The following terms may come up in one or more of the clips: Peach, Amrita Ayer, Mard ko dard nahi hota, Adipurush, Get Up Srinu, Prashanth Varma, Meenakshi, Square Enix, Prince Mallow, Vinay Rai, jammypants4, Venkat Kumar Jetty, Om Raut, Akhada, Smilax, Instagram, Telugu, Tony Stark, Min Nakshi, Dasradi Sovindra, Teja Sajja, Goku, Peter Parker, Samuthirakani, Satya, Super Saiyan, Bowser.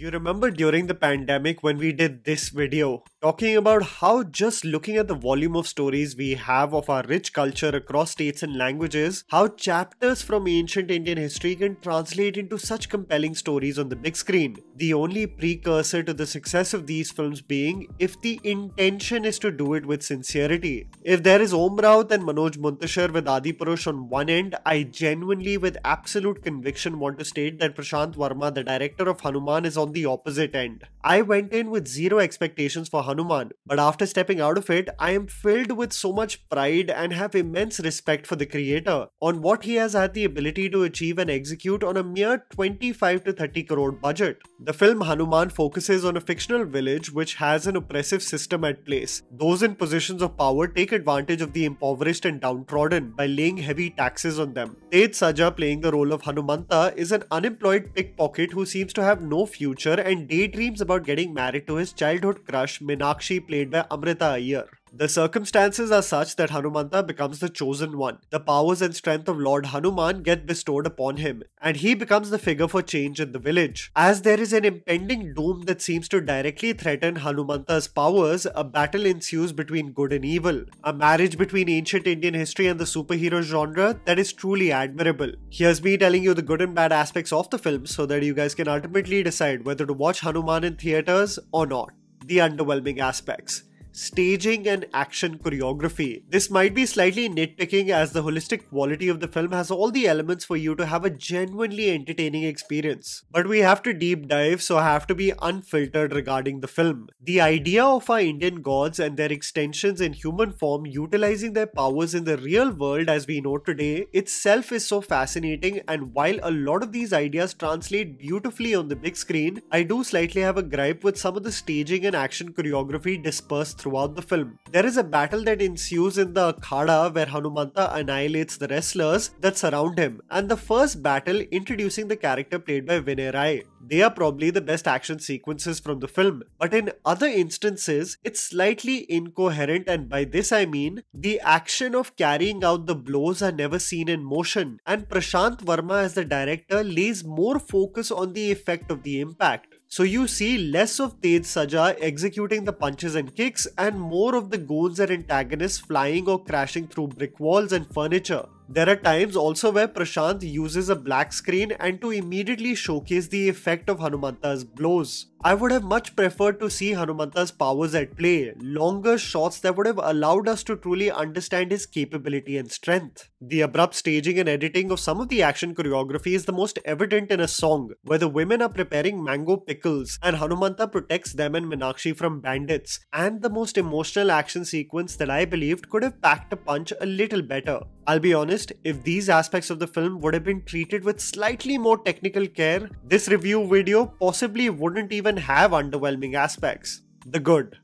You remember during the pandemic when we did this video, talking about how just looking at the volume of stories we have of our rich culture across states and languages, how chapters from ancient Indian history can translate into such compelling stories on the big screen. The only precursor to the success of these films being if the intention is to do it with sincerity. If there is Om Raut and Manoj Muntashir with Adipurush on one end, I genuinely with absolute conviction want to state that Prashanth Varma, the director of Hanuman, is on the opposite end. I went in with zero expectations for Hanuman, but after stepping out of it, I am filled with so much pride and have immense respect for the creator on what he has had the ability to achieve and execute on a mere 25 to 30 crore budget. The film Hanuman focuses on a fictional village which has an oppressive system at place. Those in positions of power take advantage of the impoverished and downtrodden by laying heavy taxes on them. Teja Sajja, playing the role of Hanumantha, is an unemployed pickpocket who seems to have no future and daydreams about getting married to his childhood crush, Min Nakshi, played by Amrita Ayer. The circumstances are such that Hanumantha becomes the chosen one. The powers and strength of Lord Hanuman get bestowed upon him, and he becomes the figure for change in the village. As there is an impending doom that seems to directly threaten Hanumantha's powers, a battle ensues between good and evil. A marriage between ancient Indian history and the superhero genre that is truly admirable. Here's me telling you the good and bad aspects of the film so that you guys can ultimately decide whether to watch Hanuman in theatres or not. The underwhelming aspects. Staging and action choreography. This might be slightly nitpicking as the holistic quality of the film has all the elements for you to have a genuinely entertaining experience. But we have to deep dive, so I have to be unfiltered regarding the film. The idea of our Indian gods and their extensions in human form utilizing their powers in the real world as we know today itself is so fascinating, and while a lot of these ideas translate beautifully on the big screen, I do slightly have a gripe with some of the staging and action choreography dispersed throughout the film. There is a battle that ensues in the Akhada where Hanumantha annihilates the wrestlers that surround him, and the first battle introducing the character played by Vinay Rai. They are probably the best action sequences from the film, but in other instances, it's slightly incoherent, and by this I mean the action of carrying out the blows are never seen in motion, and Prashanth Varma as the director lays more focus on the effect of the impact. So you see less of Teja Sajja executing the punches and kicks and more of the goons and antagonists flying or crashing through brick walls and furniture. There are times also where Prashanth uses a black screen and to immediately showcase the effect of Hanumantha's blows. I would have much preferred to see Hanumantha's powers at play, longer shots that would have allowed us to truly understand his capability and strength. The abrupt staging and editing of some of the action choreography is the most evident in a song, where the women are preparing mango pickles and Hanumantha protects them and Meenakshi from bandits, and the most emotional action sequence that I believed could have packed a punch a little better. I'll be honest, if these aspects of the film would have been treated with slightly more technical care, this review video possibly wouldn't even have underwhelming aspects. The good.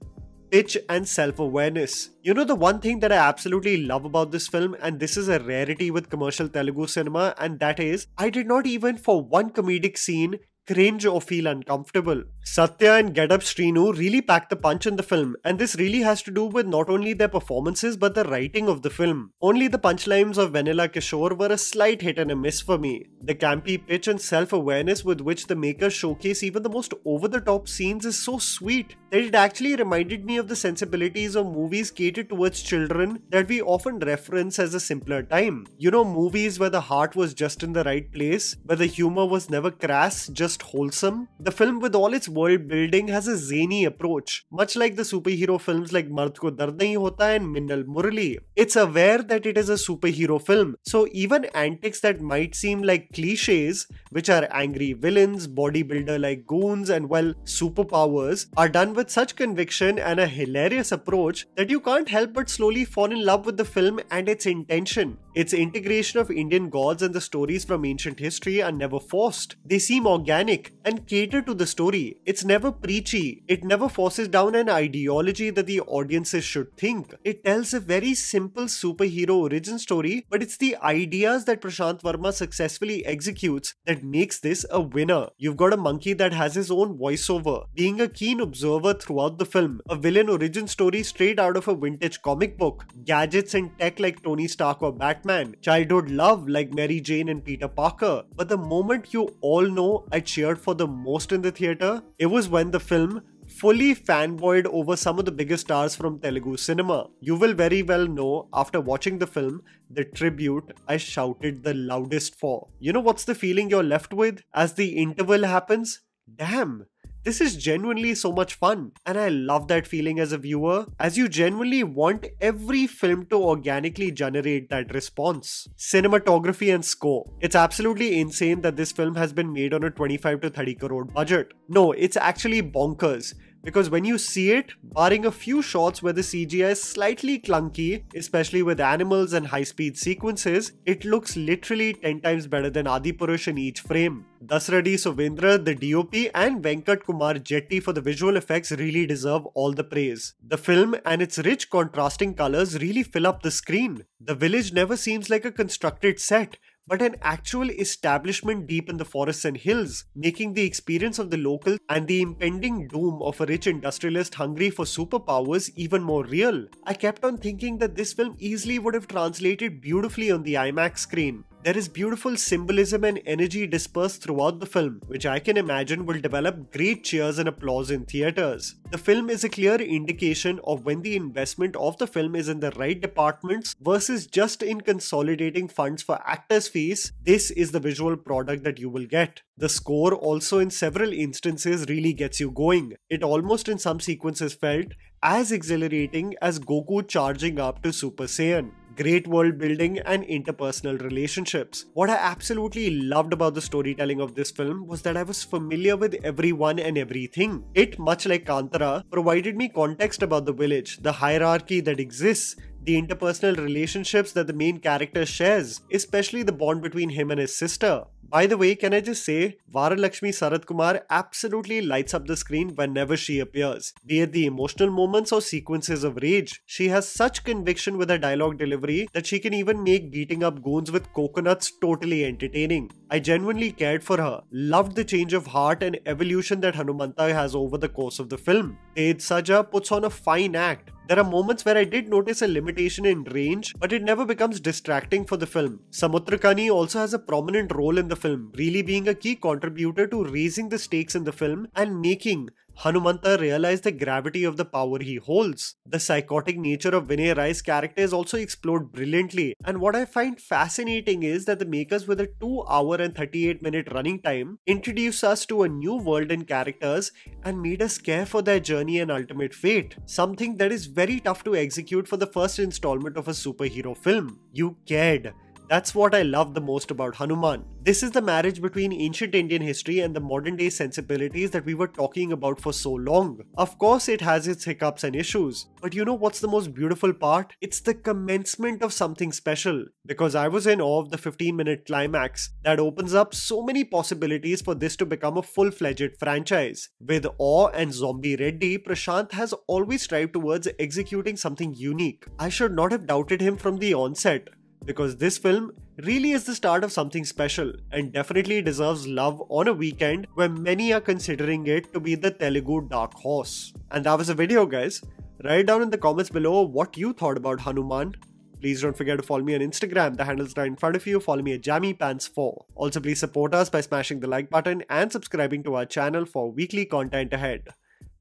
Pitch and self-awareness. You know, the one thing that I absolutely love about this film, and this is a rarity with commercial Telugu cinema, and that is, I did not even for one comedic scene cringe or feel uncomfortable. Satya and Get Up Srinu really pack the punch in the film, and this really has to do with not only their performances but the writing of the film. Only the punchlines of Venella Kishore were a slight hit and a miss for me. The campy pitch and self-awareness with which the makers showcase even the most over-the-top scenes is so sweet that it actually reminded me of the sensibilities of movies catered towards children that we often reference as a simpler time. You know, movies where the heart was just in the right place, where the humor was never crass, just wholesome. The film, with all its world building, has a zany approach, much like the superhero films like Mard Ko Dard Nahi Hota and Minnal Murli. It's aware that it is a superhero film, so even antics that might seem like cliches, which are angry villains, bodybuilder like goons, and well, superpowers, are done with such conviction and a hilarious approach that you can't help but slowly fall in love with the film and its intention. Its integration of Indian gods and the stories from ancient history are never forced. They seem organic and cater to the story. It's never preachy. It never forces down an ideology that the audiences should think. It tells a very simple superhero origin story, but it's the ideas that Prashanth Varma successfully executes that makes this a winner. You've got a monkey that has his own voiceover, being a keen observer throughout the film, a villain origin story straight out of a vintage comic book, gadgets and tech like Tony Stark or Batman, Batman, childhood love like Mary Jane and Peter Parker, but the moment you all know I cheered for the most in the theatre, it was when the film fully fanboyed over some of the biggest stars from Telugu cinema. You will very well know after watching the film the tribute I shouted the loudest for. You know what's the feeling you're left with as the interval happens? Damn! This is genuinely so much fun, and I love that feeling as a viewer, as you genuinely want every film to organically generate that response. Cinematography and score. It's absolutely insane that this film has been made on a 25 to 30 crore budget. No, it's actually bonkers. Because when you see it, barring a few shots where the CGI is slightly clunky, especially with animals and high-speed sequences, it looks literally 10 times better than Adipurush in each frame. Dasradi Sovindra, the DOP, and Venkat Kumar Jetty for the visual effects really deserve all the praise. The film and its rich contrasting colors really fill up the screen. The village never seems like a constructed set, but an actual establishment deep in the forests and hills, making the experience of the locals and the impending doom of a rich industrialist hungry for superpowers even more real. I kept on thinking that this film easily would have translated beautifully on the IMAX screen. There is beautiful symbolism and energy dispersed throughout the film, which I can imagine will develop great cheers and applause in theatres. The film is a clear indication of when the investment of the film is in the right departments versus just in consolidating funds for actors' fees. This is the visual product that you will get. The score also in several instances really gets you going. It almost in some sequences felt as exhilarating as Goku charging up to Super Saiyan. Great world building and interpersonal relationships. What I absolutely loved about the storytelling of this film was that I was familiar with everyone and everything. It, much like Kantara, provided me context about the village, the hierarchy that exists, the interpersonal relationships that the main character shares, especially the bond between him and his sister. By the way, can I just say, Varalakshmi Sarathkumar absolutely lights up the screen whenever she appears, be it the emotional moments or sequences of rage. She has such conviction with her dialogue delivery that she can even make beating up goons with coconuts totally entertaining. I genuinely cared for her, loved the change of heart and evolution that Hanumantha has over the course of the film. Teja Sajja puts on a fine act. There are moments where I did notice a limitation in range, but it never becomes distracting for the film. Samuthirakani also has a prominent role in the film, really being a key contributor to raising the stakes in the film and making Hanumantha realize the gravity of the power he holds. The psychotic nature of Vinay Rai's character is also explored brilliantly, and what I find fascinating is that the makers with a 2-hour and 38-minute running time introduce us to a new world and characters and made us care for their journey and ultimate fate, something that is very tough to execute for the first installment of a superhero film. You cared. That's what I love the most about Hanuman. This is the marriage between ancient Indian history and the modern day sensibilities that we were talking about for so long. Of course, it has its hiccups and issues, but you know what's the most beautiful part? It's the commencement of something special, because I was in awe of the 15-minute climax that opens up so many possibilities for this to become a full-fledged franchise. With Awe and Zombie Reddy, Prashanth has always strived towards executing something unique. I should not have doubted him from the onset, because this film really is the start of something special and definitely deserves love on a weekend where many are considering it to be the Telugu dark horse. And that was the video, guys. Write down in the comments below what you thought about Hanuman. Please don't forget to follow me on Instagram, the handle's right in front of you. Follow me at jammypants4. Also, please support us by smashing the like button and subscribing to our channel for weekly content ahead.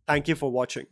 Thank you for watching.